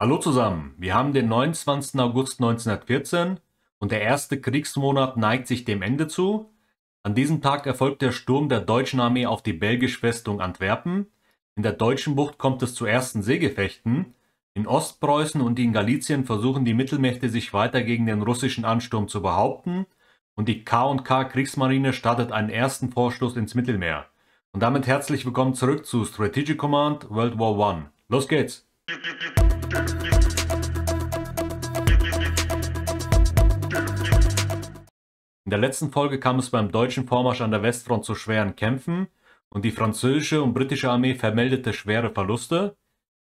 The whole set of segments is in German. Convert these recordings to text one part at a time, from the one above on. Hallo zusammen, wir haben den 29. August 1914 und der erste Kriegsmonat neigt sich dem Ende zu. An diesem Tag erfolgt der Sturm der deutschen Armee auf die belgische Festung Antwerpen. In der deutschen Bucht kommt es zu ersten Seegefechten. In Ostpreußen und in Galizien versuchen die Mittelmächte sich weiter gegen den russischen Ansturm zu behaupten und die K&K Kriegsmarine startet einen ersten Vorstoß ins Mittelmeer. Und damit herzlich willkommen zurück zu Strategic Command World War One. Los geht's! In der letzten Folge kam es beim deutschen Vormarsch an der Westfront zu schweren Kämpfen und die französische und britische Armee vermeldete schwere Verluste.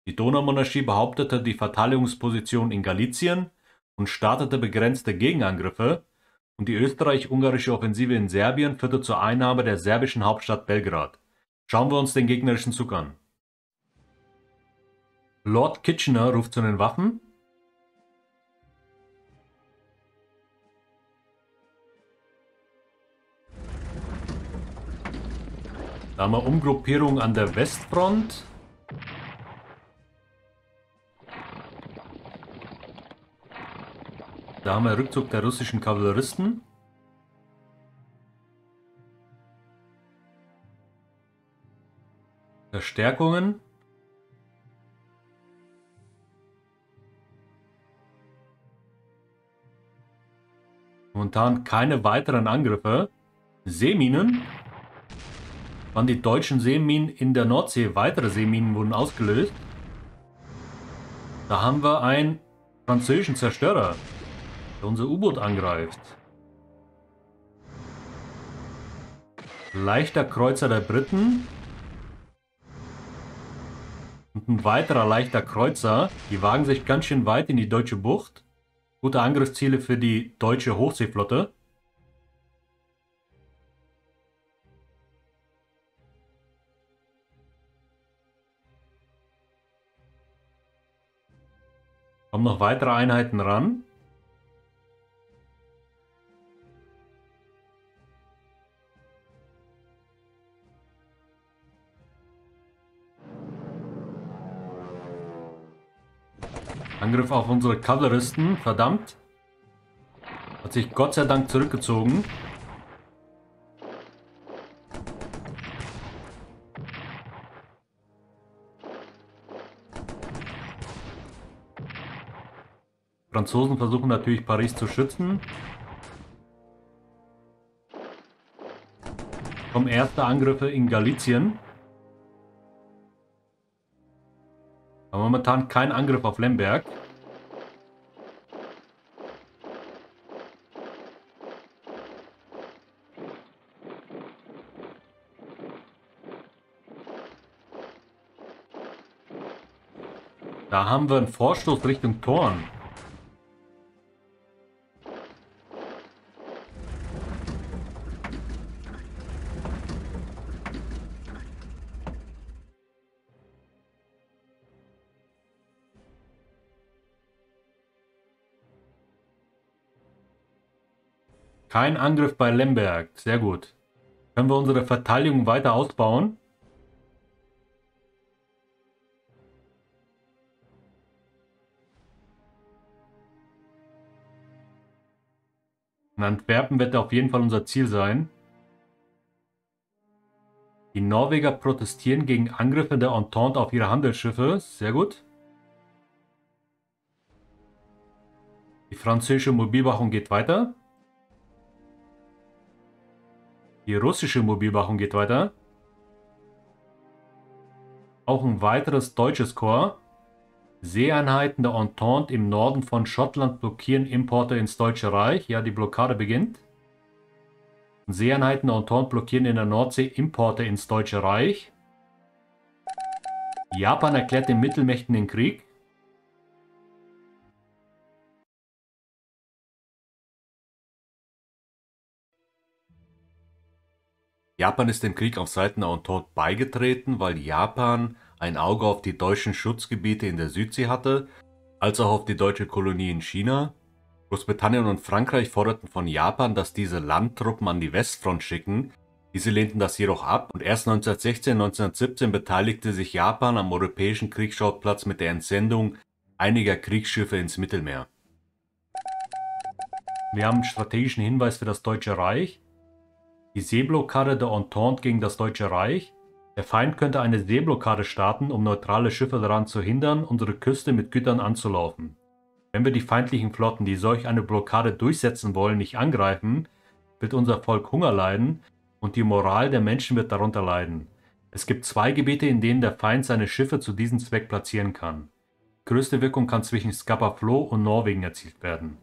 Die Donaumonarchie behauptete die Verteidigungsposition in Galizien und startete begrenzte Gegenangriffe und die österreich-ungarische Offensive in Serbien führte zur Einnahme der serbischen Hauptstadt Belgrad. Schauen wir uns den gegnerischen Zug an. Lord Kitchener ruft zu den Waffen. Da haben wir Umgruppierung an der Westfront. Da haben wir Rückzug der russischen Kavalleristen. Verstärkungen. Momentan keine weiteren Angriffe. Seeminen. Waren die deutschen Seeminen in der Nordsee, weitere Seeminen wurden ausgelöst. Da haben wir einen französischen Zerstörer, der unser U-Boot angreift. Leichter Kreuzer der Briten. Und ein weiterer leichter Kreuzer. Die wagen sich ganz schön weit in die deutsche Bucht. Gute Angriffsziele für die deutsche Hochseeflotte. Kommen noch weitere Einheiten ran. Angriff auf unsere Kavalleristen, verdammt. Hat sich Gott sei Dank zurückgezogen. Franzosen versuchen natürlich Paris zu schützen. Kommen erste Angriffe in Galizien. Aber momentan kein Angriff auf Lemberg. Da haben wir einen Vorstoß Richtung Thorn. Kein Angriff bei Lemberg. Sehr gut. Können wir unsere Verteidigung weiter ausbauen? In Antwerpen wird auf jeden Fall unser Ziel sein. Die Norweger protestieren gegen Angriffe der Entente auf ihre Handelsschiffe. Sehr gut. Die französische Mobilmachung geht weiter. Die russische Mobilmachung geht weiter. Auch ein weiteres deutsches Korps. Seeeinheiten der Entente im Norden von Schottland blockieren Importe ins Deutsche Reich. Ja, die Blockade beginnt. Seeeinheiten der Entente blockieren in der Nordsee Importe ins Deutsche Reich. Japan erklärt den Mittelmächten den Krieg. Japan ist dem Krieg auf Seiten der Entente beigetreten, weil Japan ein Auge auf die deutschen Schutzgebiete in der Südsee hatte, als auch auf die deutsche Kolonie in China. Großbritannien und Frankreich forderten von Japan, dass diese Landtruppen an die Westfront schicken. Diese lehnten das jedoch ab und erst 1916 und 1917 beteiligte sich Japan am europäischen Kriegsschauplatz mit der Entsendung einiger Kriegsschiffe ins Mittelmeer. Wir haben einen strategischen Hinweis für das Deutsche Reich. Die Seeblockade der Entente gegen das Deutsche Reich. Der Feind könnte eine Seeblockade starten, um neutrale Schiffe daran zu hindern, unsere Küste mit Gütern anzulaufen. Wenn wir die feindlichen Flotten, die solch eine Blockade durchsetzen wollen, nicht angreifen, wird unser Volk Hunger leiden und die Moral der Menschen wird darunter leiden. Es gibt zwei Gebiete, in denen der Feind seine Schiffe zu diesem Zweck platzieren kann. Die größte Wirkung kann zwischen Scapa Flow und Norwegen erzielt werden.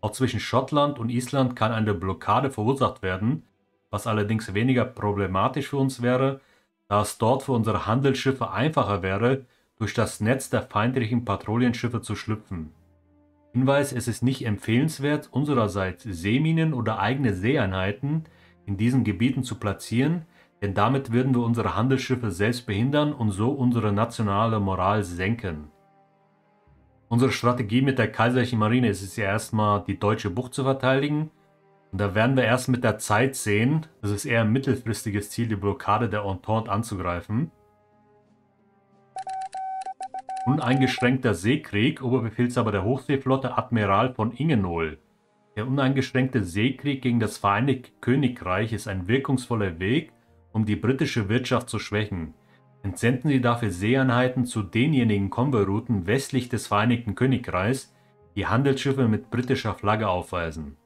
Auch zwischen Schottland und Island kann eine Blockade verursacht werden, was allerdings weniger problematisch für uns wäre, da es dort für unsere Handelsschiffe einfacher wäre, durch das Netz der feindlichen Patrouillenschiffe zu schlüpfen. Hinweis: Es ist nicht empfehlenswert, unsererseits Seeminen oder eigene Seeeinheiten in diesen Gebieten zu platzieren, denn damit würden wir unsere Handelsschiffe selbst behindern und so unsere nationale Moral senken. Unsere Strategie mit der kaiserlichen Marine ist es ja erstmal, die deutsche Bucht zu verteidigen. Und da werden wir erst mit der Zeit sehen, es ist eher ein mittelfristiges Ziel, die Blockade der Entente anzugreifen. Uneingeschränkter Seekrieg, Oberbefehlshaber der Hochseeflotte, Admiral von Ingenohl. Der uneingeschränkte Seekrieg gegen das Vereinigte Königreich ist ein wirkungsvoller Weg, um die britische Wirtschaft zu schwächen. Entsenden Sie dafür Seeeinheiten zu denjenigen Konvoirouten westlich des Vereinigten Königreichs, die Handelsschiffe mit britischer Flagge aufweisen.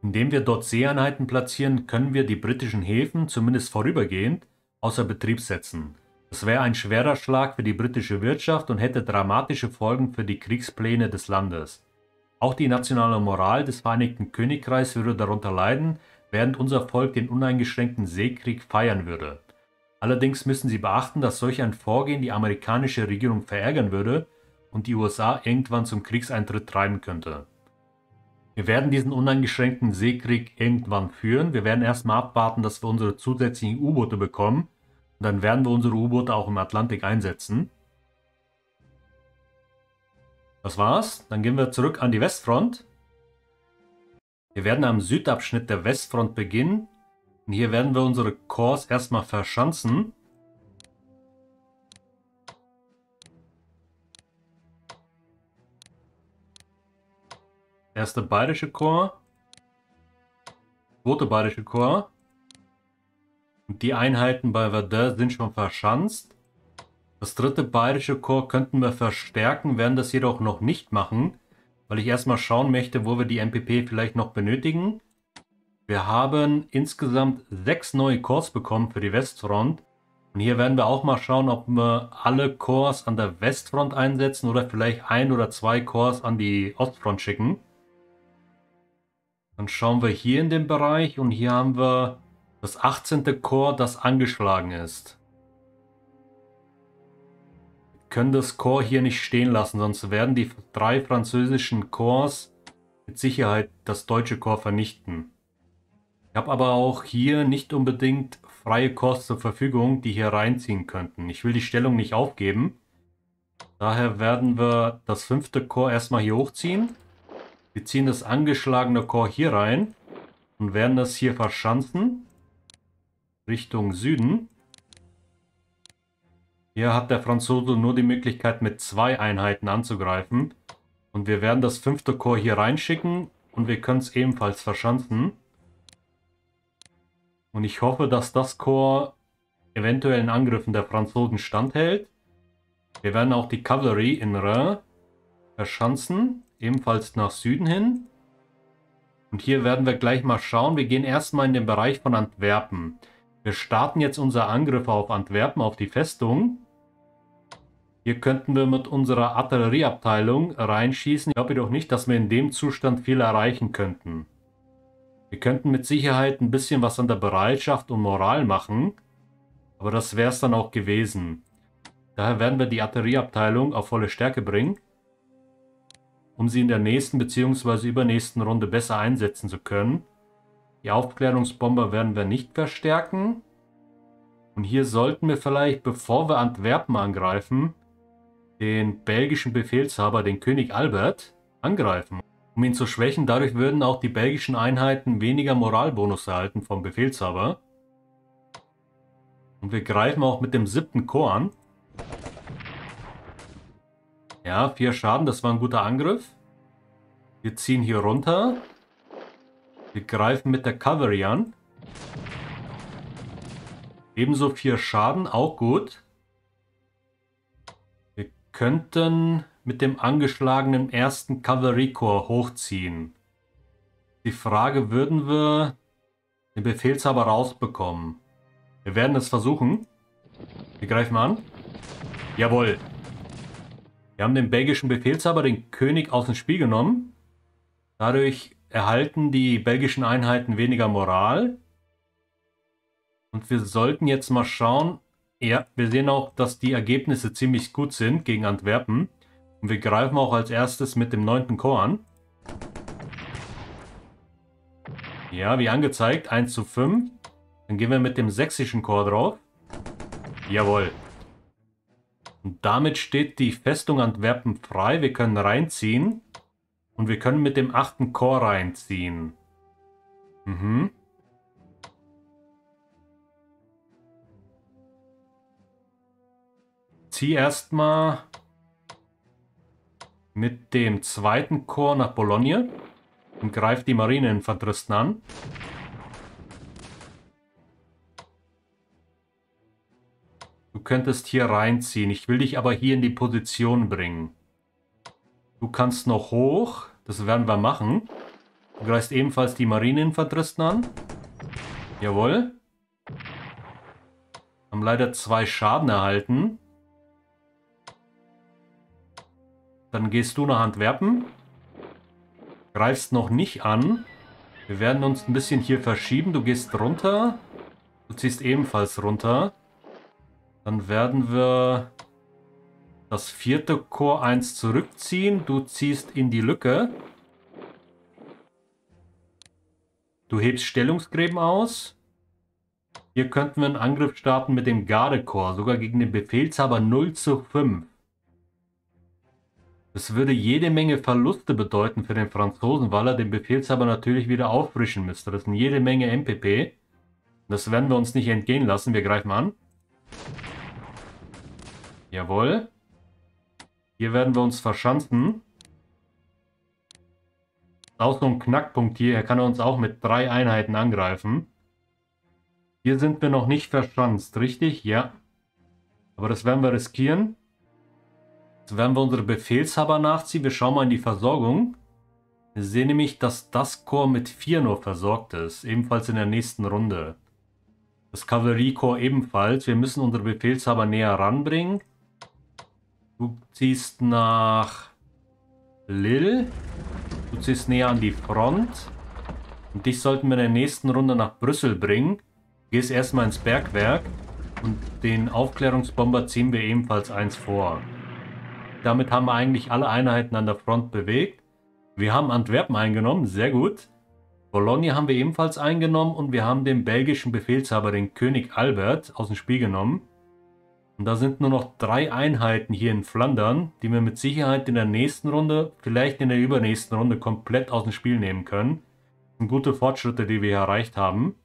Indem wir dort Seeeinheiten platzieren, können wir die britischen Häfen, zumindest vorübergehend, außer Betrieb setzen. Das wäre ein schwerer Schlag für die britische Wirtschaft und hätte dramatische Folgen für die Kriegspläne des Landes. Auch die nationale Moral des Vereinigten Königreichs würde darunter leiden, während unser Volk den uneingeschränkten Seekrieg feiern würde. Allerdings müssen Sie beachten, dass solch ein Vorgehen die amerikanische Regierung verärgern würde und die USA irgendwann zum Kriegseintritt treiben könnte. Wir werden diesen uneingeschränkten Seekrieg irgendwann führen. Wir werden erstmal abwarten, dass wir unsere zusätzlichen U-Boote bekommen. Und dann werden wir unsere U-Boote auch im Atlantik einsetzen. Das war's. Dann gehen wir zurück an die Westfront. Wir werden am Südabschnitt der Westfront beginnen. Und hier werden wir unsere Korps erstmal verschanzen. Erste bayerische Korps, zweite bayerische Korps. Und die Einheiten bei Verdun sind schon verschanzt. Das dritte bayerische Korps könnten wir verstärken, werden das jedoch noch nicht machen, weil ich erstmal schauen möchte, wo wir die MPP vielleicht noch benötigen. Wir haben insgesamt 6 neue Korps bekommen für die Westfront. Und hier werden wir auch mal schauen, ob wir alle Korps an der Westfront einsetzen oder vielleicht 1 oder 2 Korps an die Ostfront schicken. Dann schauen wir hier in den Bereich und hier haben wir das 18. Korps, das angeschlagen ist. Wir können das Korps hier nicht stehen lassen, sonst werden die 3 französischen Korps mit Sicherheit das deutsche Korps vernichten. Ich habe aber auch hier nicht unbedingt freie Korps zur Verfügung, die hier reinziehen könnten. Ich will die Stellung nicht aufgeben. Daher werden wir das 5. Korps erstmal hier hochziehen. Wir ziehen das angeschlagene Korps hier rein und werden das hier verschanzen Richtung Süden. Hier hat der Franzose nur die Möglichkeit, mit 2 Einheiten anzugreifen. Und wir werden das 5. Korps hier reinschicken und wir können es ebenfalls verschanzen. Und ich hoffe, dass das Korps eventuellen Angriffen der Franzosen standhält. Wir werden auch die Kavallerie in Reims verschanzen. Ebenfalls nach Süden hin. Und hier werden wir gleich mal schauen. Wir gehen erstmal in den Bereich von Antwerpen. Wir starten jetzt unsere Angriffe auf Antwerpen, auf die Festung. Hier könnten wir mit unserer Artillerieabteilung reinschießen. Ich glaube jedoch nicht, dass wir in dem Zustand viel erreichen könnten. Wir könnten mit Sicherheit ein bisschen was an der Bereitschaft und Moral machen. Aber das wäre es dann auch gewesen. Daher werden wir die Artillerieabteilung auf volle Stärke bringen, um sie in der nächsten bzw. übernächsten Runde besser einsetzen zu können. Die Aufklärungsbomber werden wir nicht verstärken. Und hier sollten wir vielleicht, bevor wir Antwerpen angreifen, den belgischen Befehlshaber, den König Albert, angreifen, um ihn zu schwächen. Dadurch würden auch die belgischen Einheiten weniger Moralbonus erhalten vom Befehlshaber. Und wir greifen auch mit dem 7. Korps an. Ja, 4 Schaden, das war ein guter Angriff. Wir ziehen hier runter. Wir greifen mit der Cavalry an. Ebenso 4 Schaden, auch gut. Wir könnten mit dem angeschlagenen 1. Cavalry Corps hochziehen. Die Frage, würden wir den Befehlshaber rausbekommen? Wir werden es versuchen. Wir greifen an. Jawohl. Wir haben den belgischen Befehlshaber, den König, aus dem Spiel genommen. Dadurch erhalten die belgischen Einheiten weniger Moral. Und wir sollten jetzt mal schauen. Ja, wir sehen auch, dass die Ergebnisse ziemlich gut sind gegen Antwerpen. Und wir greifen auch als erstes mit dem 9. Korps an. Ja, wie angezeigt, 1:5. Dann gehen wir mit dem sächsischen Korps drauf. Jawohl. Und damit steht die Festung Antwerpen frei. Wir können reinziehen. Und wir können mit dem 8. Korps reinziehen. Mhm. Zieh erstmal mit dem 2. Korps nach Bologna und greif die Marineinfanteristen an. Du könntest hier reinziehen. Ich will dich aber hier in die Position bringen. Du kannst noch hoch. Das werden wir machen. Du greifst ebenfalls die Marineinfanteristen an. Jawohl. Haben leider 2 Schaden erhalten. Dann gehst du nach Antwerpen. Greifst noch nicht an. Wir werden uns ein bisschen hier verschieben. Du gehst runter. Du ziehst ebenfalls runter. Dann werden wir das 4. Korps 1 zurückziehen. Du ziehst in die Lücke. Du hebst Stellungsgräben aus. Hier könnten wir einen Angriff starten mit dem Gardekorps. Sogar gegen den Befehlshaber 0:5. Das würde jede Menge Verluste bedeuten für den Franzosen, weil er den Befehlshaber natürlich wieder auffrischen müsste. Das sind jede Menge MPP. Das werden wir uns nicht entgehen lassen. Wir greifen an. Jawohl. Hier werden wir uns verschanzen. Auch so ein Knackpunkt hier. Er kann uns auch mit 3 Einheiten angreifen. Hier sind wir noch nicht verschanzt, richtig? Ja. Aber das werden wir riskieren. Jetzt werden wir unsere Befehlshaber nachziehen. Wir schauen mal in die Versorgung. Wir sehen nämlich, dass das Korps mit 4 nur versorgt ist. Ebenfalls in der nächsten Runde. Das Kavalleriekorps ebenfalls. Wir müssen unsere Befehlshaber näher ranbringen. Du ziehst nach Lille. Du ziehst näher an die Front. Und dich sollten wir in der nächsten Runde nach Brüssel bringen. Du gehst erstmal ins Bergwerk. Und den Aufklärungsbomber ziehen wir ebenfalls 1 vor. Damit haben wir eigentlich alle Einheiten an der Front bewegt. Wir haben Antwerpen eingenommen, sehr gut. Bologna haben wir ebenfalls eingenommen. Und wir haben den belgischen Befehlshaber, den König Albert, aus dem Spiel genommen. Und da sind nur noch 3 Einheiten hier in Flandern, die wir mit Sicherheit in der nächsten Runde, vielleicht in der übernächsten Runde, komplett aus dem Spiel nehmen können. Das sind gute Fortschritte, die wir hier erreicht haben.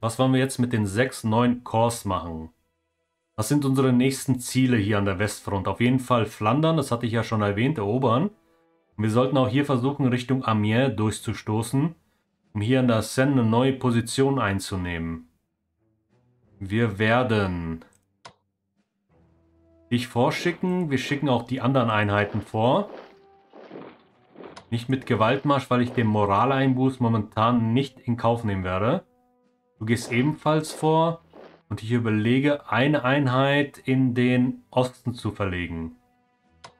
Was wollen wir jetzt mit den 6 neuen Korps machen? Was sind unsere nächsten Ziele hier an der Westfront? Auf jeden Fall Flandern, das hatte ich ja schon erwähnt, erobern. Und wir sollten auch hier versuchen, Richtung Amiens durchzustoßen, um hier an der Seine eine neue Position einzunehmen. Wir werden dich vorschicken. Wir schicken auch die anderen Einheiten vor. Nicht mit Gewaltmarsch, weil ich den Moraleinbuß momentan nicht in Kauf nehmen werde. Du gehst ebenfalls vor. Und ich überlege, eine Einheit in den Osten zu verlegen.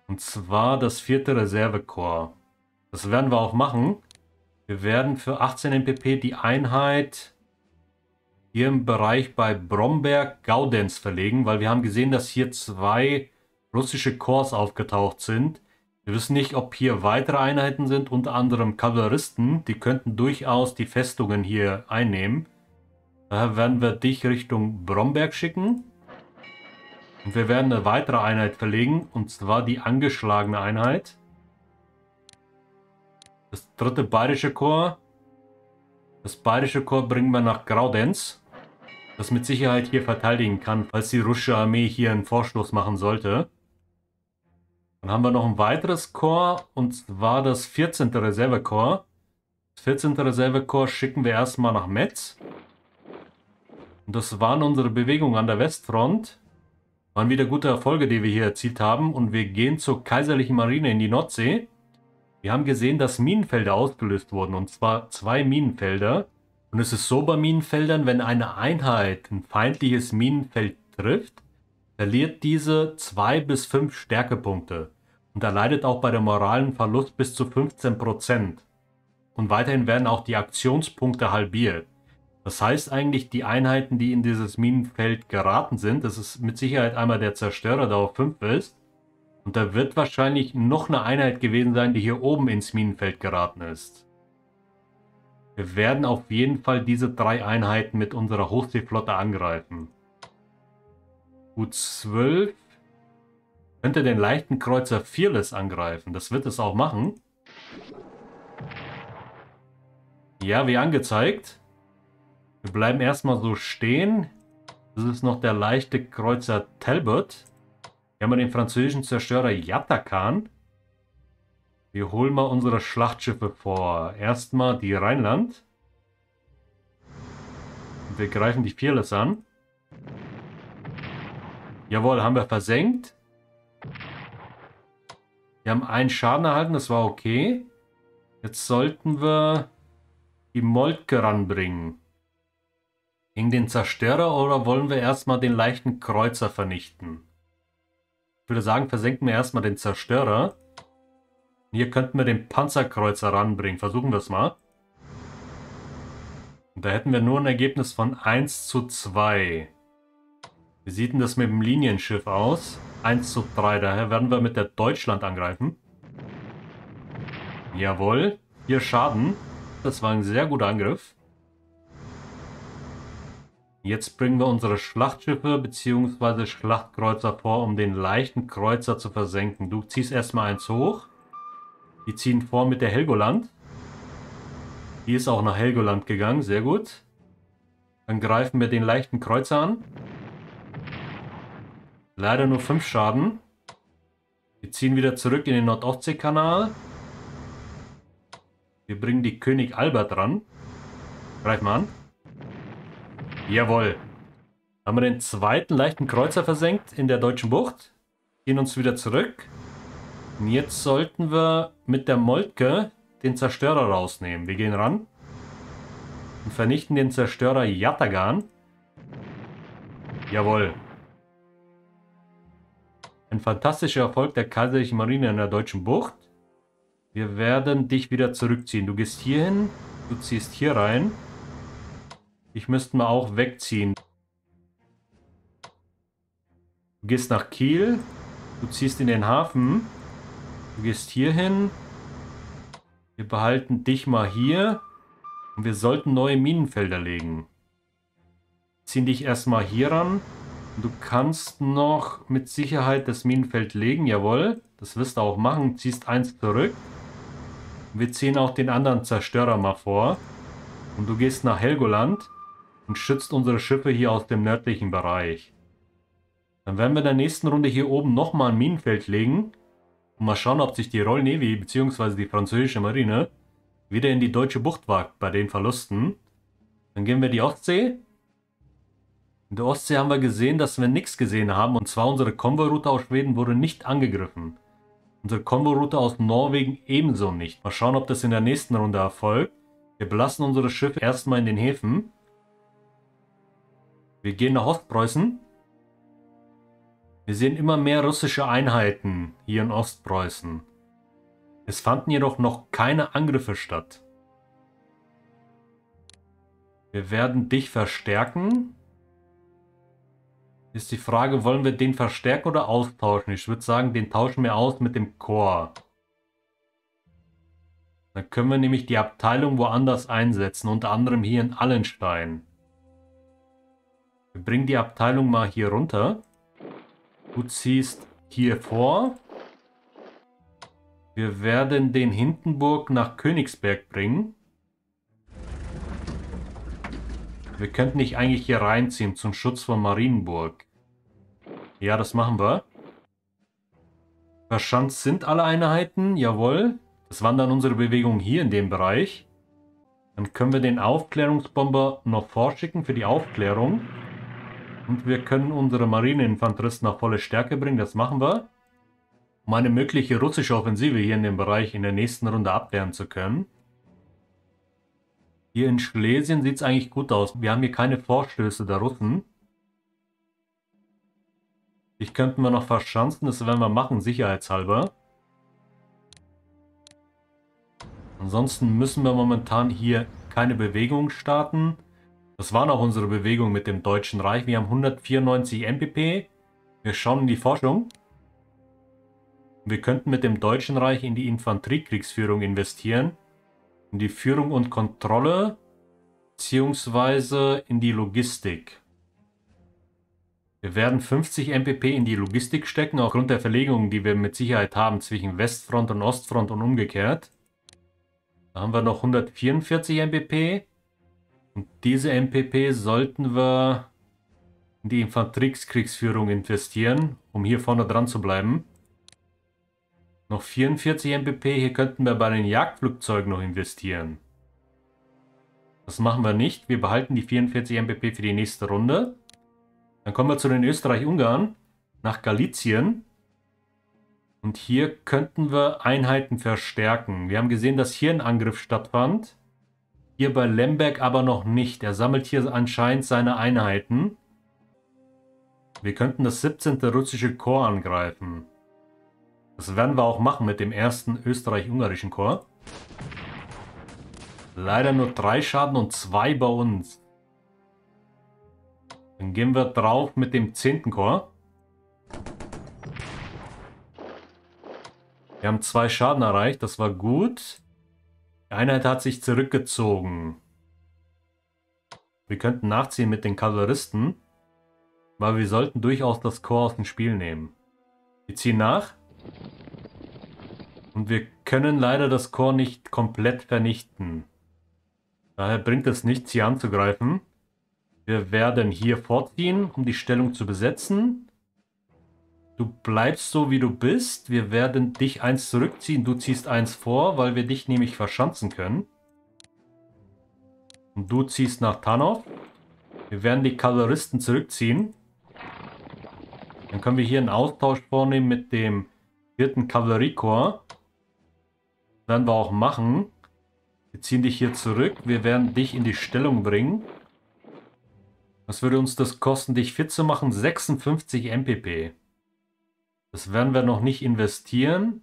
Und zwar das 4. Reservekorps. Das werden wir auch machen. Wir werden für 18 MPP die Einheit hier im Bereich bei Bromberg-Gaudenz verlegen, weil wir haben gesehen, dass hier 2 russische Korps aufgetaucht sind. Wir wissen nicht, ob hier weitere Einheiten sind, unter anderem Kavalleristen. Die könnten durchaus die Festungen hier einnehmen. Daher werden wir dich Richtung Bromberg schicken. Und wir werden eine weitere Einheit verlegen, und zwar die angeschlagene Einheit. Das 3. Bayerische Korps. Das Bayerische Korps bringen wir nach Graudenz, das mit Sicherheit hier verteidigen kann, falls die russische Armee hier einen Vorstoß machen sollte. Dann haben wir noch ein weiteres Korps, und zwar das 14. Reservekorps. Das 14. Reservekorps schicken wir erstmal nach Metz. Und das waren unsere Bewegungen an der Westfront. Waren wieder gute Erfolge, die wir hier erzielt haben. Und wir gehen zur Kaiserlichen Marine in die Nordsee. Wir haben gesehen, dass Minenfelder ausgelöst wurden, und zwar 2 Minenfelder. Und es ist so bei Minenfeldern, wenn eine Einheit ein feindliches Minenfeld trifft, verliert diese 2 bis 5 Stärkepunkte und erleidet auch bei der Moral einen Verlust bis zu 15%. Und weiterhin werden auch die Aktionspunkte halbiert. Das heißt eigentlich, die Einheiten, die in dieses Minenfeld geraten sind, das ist mit Sicherheit einmal der Zerstörer, der auf 5 ist. Und da wird wahrscheinlich noch eine Einheit gewesen sein, die hier oben ins Minenfeld geraten ist. Wir werden auf jeden Fall diese 3 Einheiten mit unserer Hochseeflotte angreifen. U-12 könnte den leichten Kreuzer Fearless angreifen. Das wird es auch machen. Ja, wie angezeigt. Wir bleiben erstmal so stehen. Das ist noch der leichte Kreuzer Talbot. Hier haben wir den französischen Zerstörer Yattakan. Wir holen mal unsere Schlachtschiffe vor. Erstmal die Rheinland. Und wir greifen die Peerless an. Jawohl, haben wir versenkt. Wir haben einen Schaden erhalten, das war okay. Jetzt sollten wir die Moltke ranbringen. Gegen den Zerstörer, oder wollen wir erstmal den leichten Kreuzer vernichten? Ich würde sagen, versenken wir erstmal den Zerstörer. Hier könnten wir den Panzerkreuzer ranbringen. Versuchen wir es mal. Und da hätten wir nur ein Ergebnis von 1:2. Wie sieht denn das mit dem Linienschiff aus? 1:3. Daher werden wir mit der Deutschland angreifen. Jawohl. 4 Schaden. Das war ein sehr guter Angriff. Jetzt bringen wir unsere Schlachtschiffe bzw. Schlachtkreuzer vor, um den leichten Kreuzer zu versenken. Du ziehst erstmal eins hoch. Die ziehen vor mit der Helgoland. Die ist auch nach Helgoland gegangen. Sehr gut. Dann greifen wir den leichten Kreuzer an. Leider nur 5 Schaden. Wir ziehen wieder zurück in den Nord-Ostsee-Kanal. Wir bringen die König Albert ran. Greif mal an. Jawohl. Haben wir den zweiten leichten Kreuzer versenkt in der deutschen Bucht. Gehen uns wieder zurück. Und jetzt sollten wir mit der Moltke den Zerstörer rausnehmen. Wir gehen ran und vernichten den Zerstörer Yattakan. Jawohl. Ein fantastischer Erfolg der Kaiserlichen Marine in der deutschen Bucht. Wir werden dich wieder zurückziehen. Du gehst hier hin, du ziehst hier rein. Ich müsste mal auch wegziehen. Du gehst nach Kiel, du ziehst in den Hafen. Du gehst hier hin. Wir behalten dich mal hier. Und wir sollten neue Minenfelder legen. Ziehen dich erstmal hier ran. Und du kannst noch mit Sicherheit das Minenfeld legen. Jawohl. Das wirst du auch machen. Du ziehst eins zurück. Und wir ziehen auch den anderen Zerstörer mal vor. Und du gehst nach Helgoland und schützt unsere Schiffe hier aus dem nördlichen Bereich. Dann werden wir in der nächsten Runde hier oben nochmal ein Minenfeld legen. Und mal schauen, ob sich die Royal Navy bzw. die französische Marine wieder in die deutsche Bucht wagt bei den Verlusten. Dann gehen wir die Ostsee. In der Ostsee haben wir gesehen, dass wir nichts gesehen haben. Und zwar unsere Konvoiroute aus Schweden wurde nicht angegriffen. Unsere Konvoiroute aus Norwegen ebenso nicht. Mal schauen, ob das in der nächsten Runde erfolgt. Wir belassen unsere Schiffe erstmal in den Häfen. Wir gehen nach Ostpreußen. Wir sehen immer mehr russische Einheiten hier in Ostpreußen. Es fanden jedoch noch keine Angriffe statt. Wir werden dich verstärken. Ist die Frage, wollen wir den verstärken oder austauschen? Ich würde sagen, den tauschen wir aus mit dem Korps. Dann können wir nämlich die Abteilung woanders einsetzen, unter anderem hier in Allenstein. Wir bringen die Abteilung mal hier runter. Du ziehst hier vor. Wir werden den Hindenburg nach Königsberg bringen. Wir könnten dich eigentlich hier reinziehen zum Schutz von Marienburg. Ja, das machen wir. Verschanzt sind alle Einheiten, jawohl. Das waren dann unsere Bewegungen hier in dem Bereich. Dann können wir den Aufklärungsbomber noch vorschicken für die Aufklärung. Und wir können unsere Marineinfanteristen auf volle Stärke bringen, das machen wir. Um eine mögliche russische Offensive hier in dem Bereich in der nächsten Runde abwehren zu können. Hier in Schlesien sieht es eigentlich gut aus. Wir haben hier keine Vorstöße der Russen. Ich könnten wir noch verschanzen, das werden wir machen, sicherheitshalber. Ansonsten müssen wir momentan hier keine Bewegung starten. Das waren auch unsere Bewegungen mit dem Deutschen Reich. Wir haben 194 MPP. Wir schauen in die Forschung. Wir könnten mit dem Deutschen Reich in die Infanteriekriegsführung investieren. In die Führung und Kontrolle, beziehungsweise in die Logistik. Wir werden 50 MPP in die Logistik stecken, aufgrund der Verlegungen, die wir mit Sicherheit haben, zwischen Westfront und Ostfront und umgekehrt. Da haben wir noch 144 MPP. Und diese MPP sollten wir in die Infanteriekriegsführung investieren, um hier vorne dran zu bleiben. Noch 44 MPP, hier könnten wir bei den Jagdflugzeugen noch investieren. Das machen wir nicht, wir behalten die 44 MPP für die nächste Runde. Dann kommen wir zu den Österreich-Ungarn, nach Galizien. Und hier könnten wir Einheiten verstärken. Wir haben gesehen, dass hier ein Angriff stattfand. Hier bei Lemberg aber noch nicht. Er sammelt hier anscheinend seine Einheiten. Wir könnten das 17. russische Korps angreifen. Das werden wir auch machen mit dem ersten österreich-ungarischen Korps. Leider nur 3 Schaden und 2 bei uns. Dann gehen wir drauf mit dem 10. Korps. Wir haben 2 Schaden erreicht, das war gut. Die Einheit hat sich zurückgezogen. Wir könnten nachziehen mit den Kavalleristen, weil wir sollten durchaus das Korps aus dem Spiel nehmen. Wir ziehen nach. Und wir können leider das Korps nicht komplett vernichten. Daher bringt es nichts, hier anzugreifen. Wir werden hier vorziehen, um die Stellung zu besetzen. Du bleibst so, wie du bist. Wir werden dich 1 zurückziehen. Du ziehst 1 vor, weil wir dich nämlich verschanzen können. Und du ziehst nach Tarnow. Wir werden die Kavalleristen zurückziehen. Dann können wir hier einen Austausch vornehmen mit dem 4. Kavalleriekorps. Werden wir auch machen. Wir ziehen dich hier zurück. Wir werden dich in die Stellung bringen. Was würde uns das kosten, dich fit zu machen? 56 MPP. Das werden wir noch nicht investieren.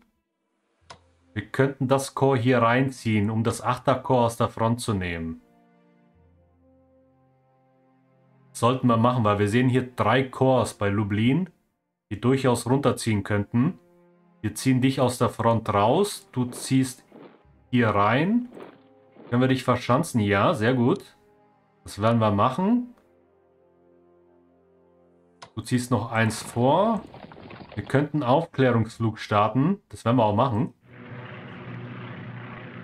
Wir könnten das Korps hier reinziehen, um das 8. Korps aus der Front zu nehmen. Das sollten wir machen, weil wir sehen hier 3 Korps bei Lublin, die durchaus runterziehen könnten. Wir ziehen dich aus der Front raus. Du ziehst hier rein. Können wir dich verschanzen? Ja, sehr gut. Das werden wir machen. Du ziehst noch 1 vor. Wir könnten Aufklärungsflug starten. Das werden wir auch machen.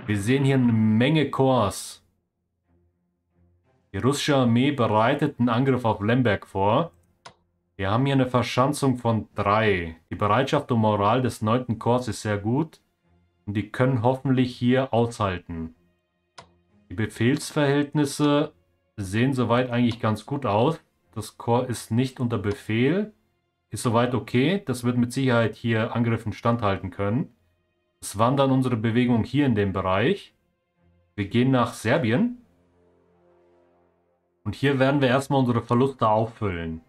Wir sehen hier eine Menge Korps. Die russische Armee bereitet einen Angriff auf Lemberg vor. Wir haben hier eine Verschanzung von 3. Die Bereitschaft und Moral des 9. Korps ist sehr gut. Und die können hoffentlich hier aushalten. Die Befehlsverhältnisse sehen soweit eigentlich ganz gut aus. Das Korps ist nicht unter Befehl. Ist soweit okay. Das wird mit Sicherheit hier Angriffen standhalten können. Das waren dann unsere Bewegungen hier in dem Bereich. Wir gehen nach Serbien. Und hier werden wir erstmal unsere Verluste auffüllen.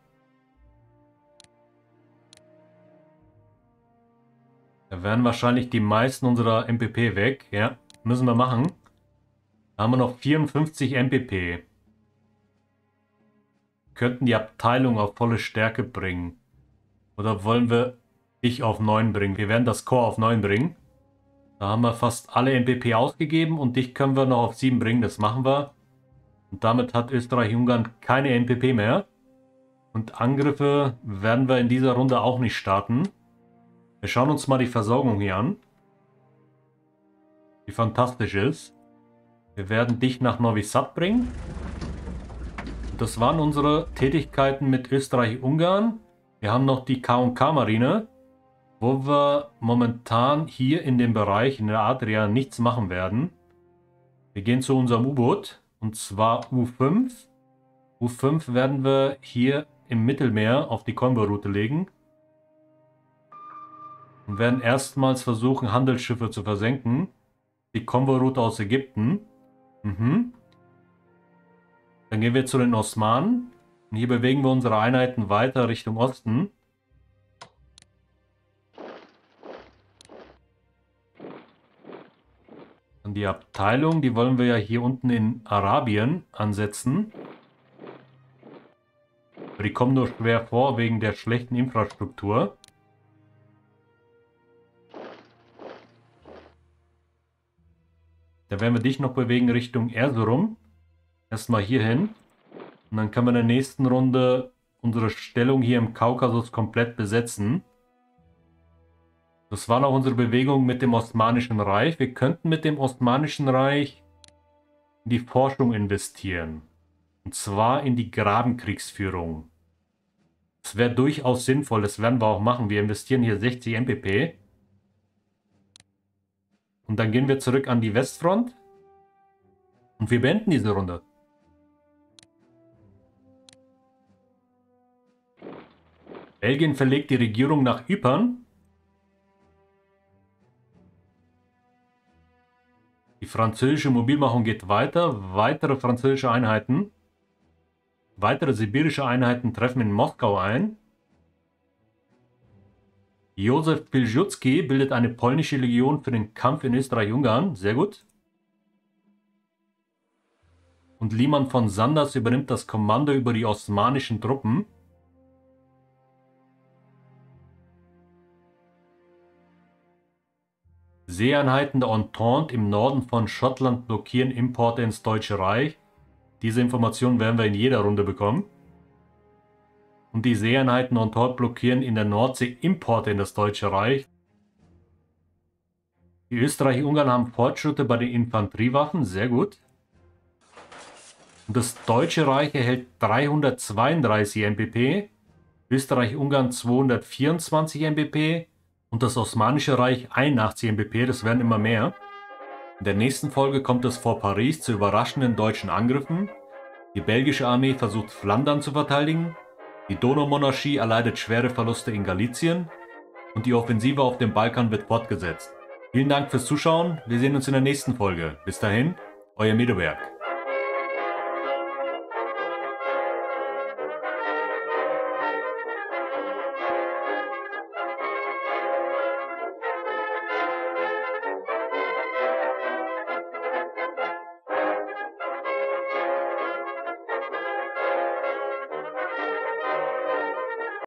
Da werden wahrscheinlich die meisten unserer MPP weg. Ja, müssen wir machen. Da haben wir noch 54 MPP. Könnten die Abteilung auf volle Stärke bringen. Oder wollen wir dich auf 9 bringen? Wir werden das Korps auf 9 bringen. Da haben wir fast alle MPP ausgegeben und dich können wir noch auf 7 bringen. Das machen wir. Und damit hat Österreich-Ungarn keine MPP mehr. Und Angriffe werden wir in dieser Runde auch nicht starten. Wir schauen uns mal die Versorgung hier an, die fantastisch ist. Wir werden dich nach Novi Sad bringen. Das waren unsere Tätigkeiten mit Österreich-Ungarn. Wir haben noch die K&K-Marine. wo wir momentan hier in dem Bereich in der Adria nichts machen werden. Wir gehen zu unserem U-Boot und zwar U5. U5 werden wir hier im Mittelmeer auf die Konvoiroute legen und werden erstmals versuchen, Handelsschiffe zu versenken. Die Konvoiroute aus Ägypten. Dann gehen wir zu den Osmanen und hier bewegen wir unsere Einheiten weiter Richtung Osten. Und die Abteilung, die wollen wir ja hier unten in Arabien ansetzen. Aber die kommen nur schwer vor wegen der schlechten Infrastruktur. Da werden wir dich noch bewegen Richtung Erzurum. Erstmal hier hin. Und dann können wir in der nächsten Runde unsere Stellung hier im Kaukasus komplett besetzen. Das war noch unsere Bewegung mit dem Osmanischen Reich. Wir könnten mit dem Osmanischen Reich in die Forschung investieren. Und zwar in die Grabenkriegsführung. Das wäre durchaus sinnvoll, das werden wir auch machen. Wir investieren hier 60 MPP. Und dann gehen wir zurück an die Westfront. Und wir beenden diese Runde. Belgien verlegt die Regierung nach Ypern. Die französische Mobilmachung geht weiter. Weitere französische Einheiten. Weitere sibirische Einheiten treffen in Moskau ein. Josef Pilsudski bildet eine polnische Legion für den Kampf in Österreich-Ungarn. Sehr gut. Und Liman von Sanders übernimmt das Kommando über die osmanischen Truppen. Seeeinheiten der Entente im Norden von Schottland blockieren Importe ins Deutsche Reich. Diese Informationen werden wir in jeder Runde bekommen. Und die Seeeinheiten der Entente blockieren in der Nordsee Importe in das Deutsche Reich. Die Österreich-Ungarn haben Fortschritte bei den Infanteriewaffen, sehr gut. Und das Deutsche Reich erhält 332 MPP, Österreich-Ungarn 224 MPP. Und das Osmanische Reich 81 MPP, das werden immer mehr. In der nächsten Folge kommt es vor Paris zu überraschenden deutschen Angriffen. Die belgische Armee versucht Flandern zu verteidigen. Die Donaumonarchie erleidet schwere Verluste in Galizien. Und die Offensive auf dem Balkan wird fortgesetzt. Vielen Dank fürs Zuschauen. Wir sehen uns in der nächsten Folge. Bis dahin, euer MedoBerg.